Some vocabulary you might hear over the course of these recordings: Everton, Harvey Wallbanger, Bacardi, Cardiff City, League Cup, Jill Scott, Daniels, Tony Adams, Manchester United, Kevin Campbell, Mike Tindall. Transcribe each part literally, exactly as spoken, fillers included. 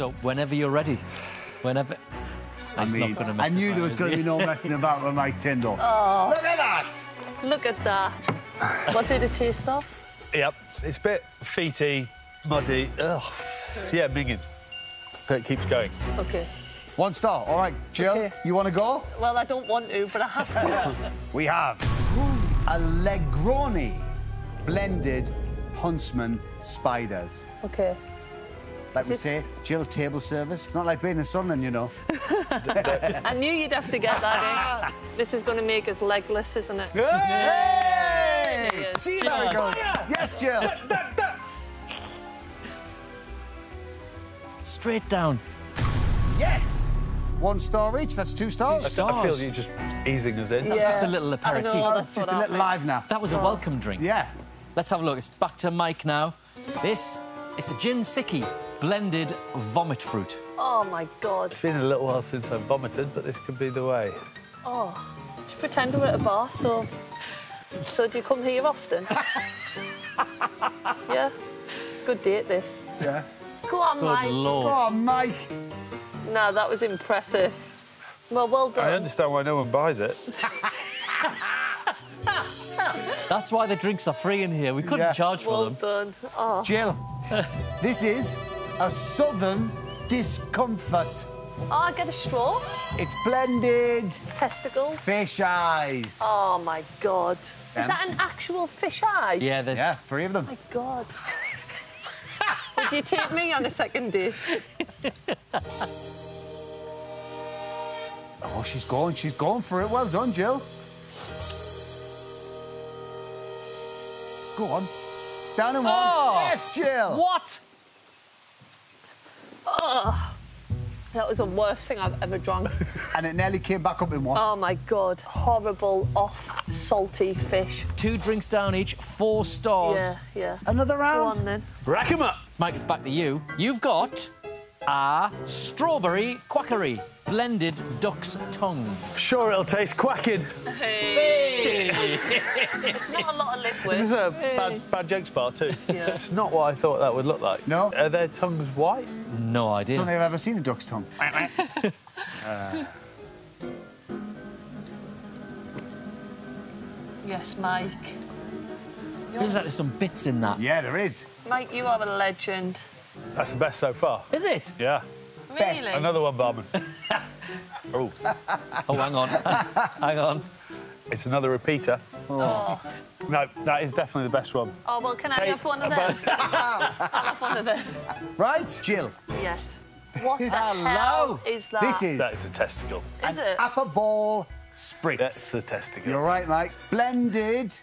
So whenever you're ready, whenever. I That's mean, not gonna mess I knew about, there was going to be no messing about with Mike Tindall. Oh, look at that! Look at that. What did it taste of? Yep, it's a bit feety, muddy. Ugh. Yeah, minging. It keeps going. Okay. One star. All right, Jill, okay. You want to go? Well, I don't want to, but I have to. We have a Allegroni blended Huntsman spiders. Okay. Like we say, Jill, table service. It's not like being a Sunderland, you know. I knew you'd have to get that in. This is going to make us legless, isn't it? Yay! Yay! See you there we go. Yes, Jill. Da, da, da. Straight down. Yes! One star each. That's two stars. Two stars. I feel you're just easing us in. Yeah. That was just a little aperitif. That was just a little live now. That was a welcome drink. Yeah. Let's have a look. It's back to Mike now. This is a gin sickie. Blended vomit fruit. Oh, my God. It's been a little while since I've vomited, but this could be the way. Oh, just pretend we're at a bar, so... So do you come here often? Yeah? It's a good date, this. Yeah? Go on, good Mike. Lord. Go on, Mike. No, that was impressive. Well, well done. I understand why no one buys it. That's why the drinks are free in here. We couldn't yeah. charge for well them. Well done. Oh. Jill, this is... a southern discomfort. Oh, I get a straw. It's blended. Testicles. Fish eyes. Oh, my God. Um. Is that an actual fish eye? Yeah, there's... Yes, three of them. Oh, my God. Would you take me on a second date? Oh, she's going. She's going for it. Well done, Jill. Go on. Down and one. Oh, yes, Jill. What? Oh, that was the worst thing I've ever drunk. And it nearly came back up in one. Oh, my God. Horrible, off, salty fish. Two drinks down each, four stars. Yeah, yeah. Another round. Go on, then. Rack 'em up. Mike, it's back to you. You've got a strawberry quackery. Blended duck's tongue. Sure it'll taste quacking. Hey! Hey. It's not a lot of liquid. This is a hey. bad, bad jokes bar, too. Yeah. It's not what I thought that would look like. No? Are their tongues white? No idea. I don't think I've ever seen a duck's tongue. uh. Yes, Mike. Feels like there's some bits in that. Yeah, there is. Mike, you are a legend. That's the best so far. Is it? Yeah. Really? Another one, barman. Oh. Oh, hang on. Hang on. It's another repeater. Oh. No, that is definitely the best one. Oh, well, can Take... I have one of them? I'll have one of them. Right? Jill. Yes. What the Hello. hell is that? This is... That is a testicle. Is An it? Apple ball spritz. That's the testicle. You're right, Mike. Blended...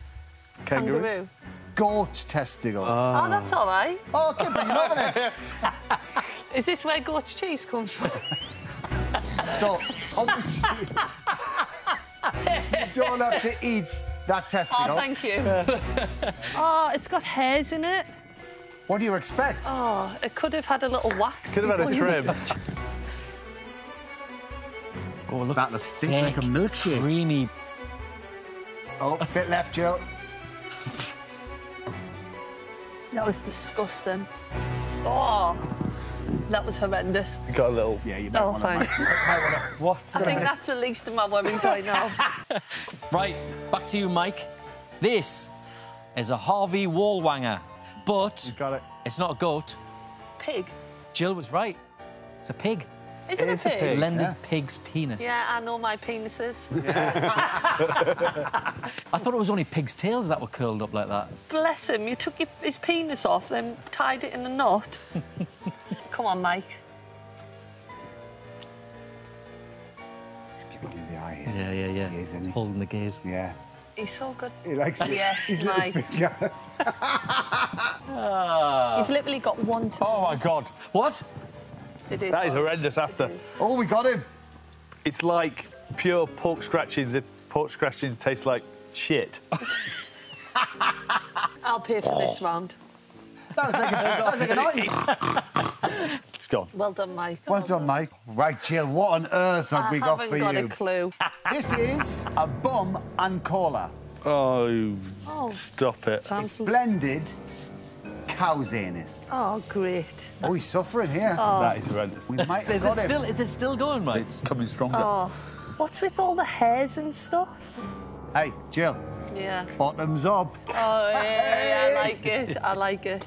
Kangaroo. Kangaroo. Goat testicle. Oh, oh that's all right. Oh, keep on loving it. Is this where goat's cheese comes from? So, obviously, you don't have to eat that testicle. Oh, thank you. Oh, it's got hairs in it. What do you expect? Oh, it could have had a little wax. Could have had a trim. Oh, it looks that looks thick, thick like a milkshake. Creamy. Oh, a bit left, Jill. That was disgusting. Oh. That was horrendous. You got a little... Yeah, you might oh, want to... What? I think that's the least of my worries right now. Right, back to you, Mike. This is a Harvey Wallbanger, but... You got it. It's not a goat. Pig? Jill was right. It's a pig. Is it, it a is pig? A blended yeah. pig's penis. Yeah, I know my penises. Yeah. I thought it was only pigs' tails that were curled up like that. Bless him, you took your, his penis off, then tied it in a knot. Come on, Mike. He's giving you the eye here. Yeah, yeah, yeah. He is, isn't he? Holding the gaze. Yeah. He's so good. He likes it. Yes, he's Mike. Oh. You've literally got one to... Oh, my God. What? It is. That hard. Is horrendous after. Is. Oh, we got him. It's like pure pork scratchings if pork scratchings taste like shit. I'll pay for this round. That was like, a, that was like an eye. It's gone. Well done, Mike. Well, well done, done, Mike. Right, Jill, what on earth have I we got for got you? I haven't got a clue. This is a bum and cola. Oh, oh, stop it. It's blended cow's anus. Oh, great. Oh, he's suffering here. Oh. That is horrendous. We might have got it still, him. Is it still going, mate? It's coming stronger. Oh. What's with all the hairs and stuff? Hey, Jill. Yeah. Bottoms up. Oh, yeah, I like it. I like it.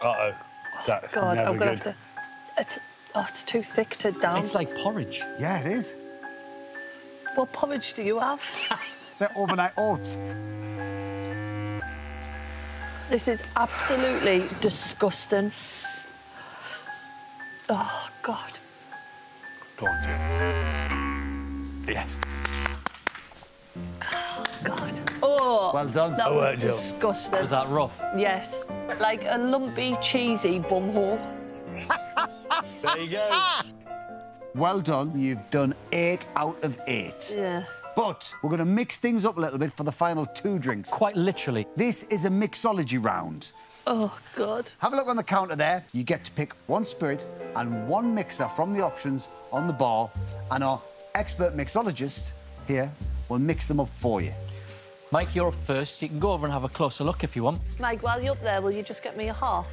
Uh-oh. That's oh, God, never I'm gonna good. Have to... It's... Oh, it's too thick to down. It's like porridge. Yeah, it is. What porridge do you have? Is that overnight oats? This is absolutely disgusting. Oh, God. Go on, Jill. Yes. Oh, God. Oh. Well done. That was disgusting. Was that rough? Yes. Like a lumpy, cheesy bumhole. There you go. Well done. You've done eight out of eight. Yeah. But we're going to mix things up a little bit for the final two drinks. Quite literally. This is a mixology round. Oh, God. Have a look on the counter there. You get to pick one spirit and one mixer from the options on the bar, and our expert mixologist here will mix them up for you. Mike, you're up first. You can go over and have a closer look if you want. Mike, while you're up there, will you just get me a half?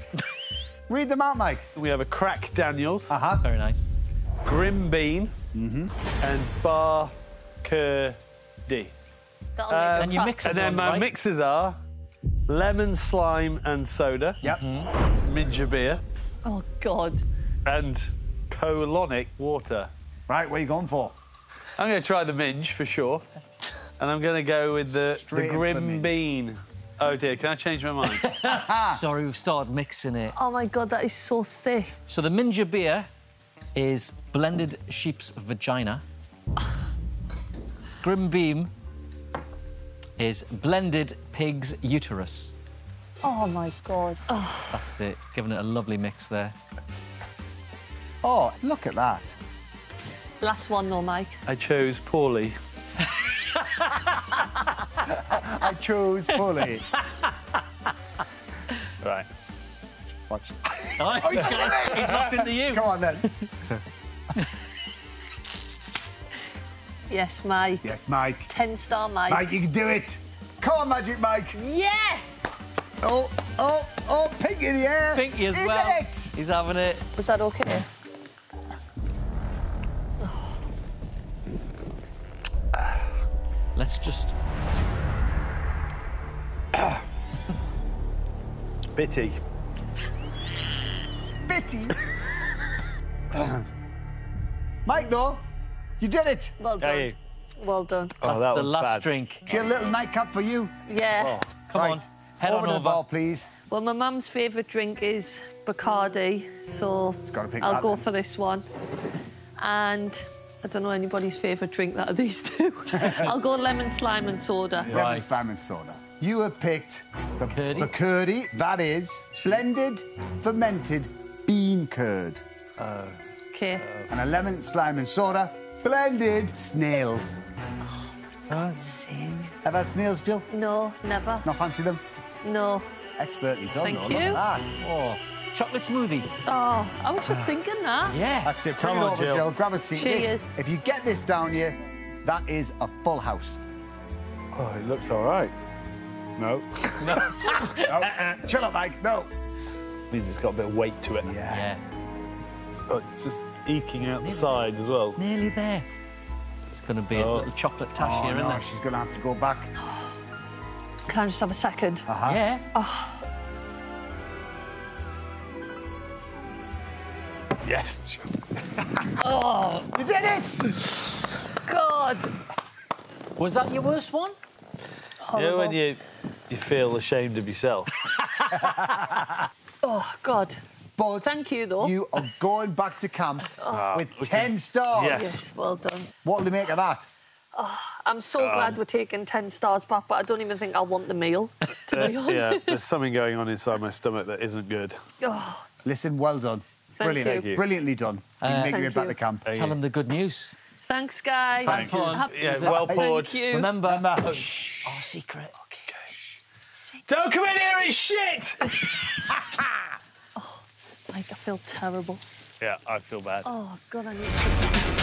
Read them out, Mike. We have a crack Daniels. Uh-huh. Very nice. Grim Bean. Mm-hmm. And Bacardi. That'll um, and your mixers And then my right? mixers are lemon slime and soda. Yep. Mm-hmm. Ginger beer. Oh, God. And colonic water. Right, what are you going for? I'm going to try the minge, for sure. And I'm going to go with the, the Grim Bean. Oh, dear, can I change my mind? Sorry, we've started mixing it. Oh, my God, that is so thick. So the ginger beer is blended sheep's vagina. Grim Beam is blended pig's uterus. Oh, my God. Oh. That's it, giving it a lovely mix there. Oh, look at that. Last one, though, Mike. I chose poorly. I chose poorly. Right. Watch. Oh, oh, he's, gonna, he's locked into you. Come on, then. Yes, Mike. Yes, Mike. ten-star Mike. Mike, you can do it. Come on, Magic Mike. Yes! Oh, oh, oh, Pinky in the air. Pinky as Isn't well. It? He's having it. Was that OK? Yeah. Let's just... Bitty. Bitty? Mike, though, you did it. Well done. Hey. Well done. Oh, That's that the last bad. drink. Do you have a little nightcap for you? Yeah. Oh, come right. on. Head over on to over. the bar, please. Well, my mum's favourite drink is Bacardi, so pick I'll that, go then. for this one. And... I don't know anybody's favourite drink that are these two. I'll go lemon slime and soda. Right. Lemon slime and soda. You have picked the Bacardi. That is blended fermented bean curd. Uh, okay. Uh, and a lemon slime and soda blended snails. Oh, for God's sake. Ever had snails, Jill? No, never. Not fancy them? No. Expertly done. Thank though. you. Look at that. Oh. Chocolate smoothie. Oh, I was just thinking that. Yeah. That's it. Bring Come it on, over, Jill. Jill. Grab a seat. Cheers. If you get this down here, that is a full house. Oh, it looks all right. No. No. No. Chill up, Mike. No. It means it's got a bit of weight to it. Yeah. yeah. Oh, it's just eking out Nearly the side there. as well. Nearly there. It's going to be oh. a little chocolate tash oh, here, no, isn't it? She's going to have to go back. Can I just have a second? Uh-huh. Yeah. Oh. Yes. Oh, you did it! God. Was that your worst one? Horrible. You know when you you feel ashamed of yourself. Oh God. But thank you though. You are going back to camp oh, with okay. ten stars. Yes. yes. Well done. What'll they make of that? Oh, I'm so um, glad we're taking ten stars back, but I don't even think I want the meal. To be honest. Yeah. There's something going on inside my stomach that isn't good. Oh. Listen. Well done. Thank Brilliant. Thank you. Brilliantly done. Uh, you make your way back to camp. Thank Tell you. them the good news. Thanks, guys. Thanks. Thanks. Yeah, well poured. Thank you. Remember, Remember. Shh. Our secret. Okay. Shh. Secret. Don't come in here and shit! Oh, Mike, I feel terrible. Yeah, I feel bad. Oh, God, I need to...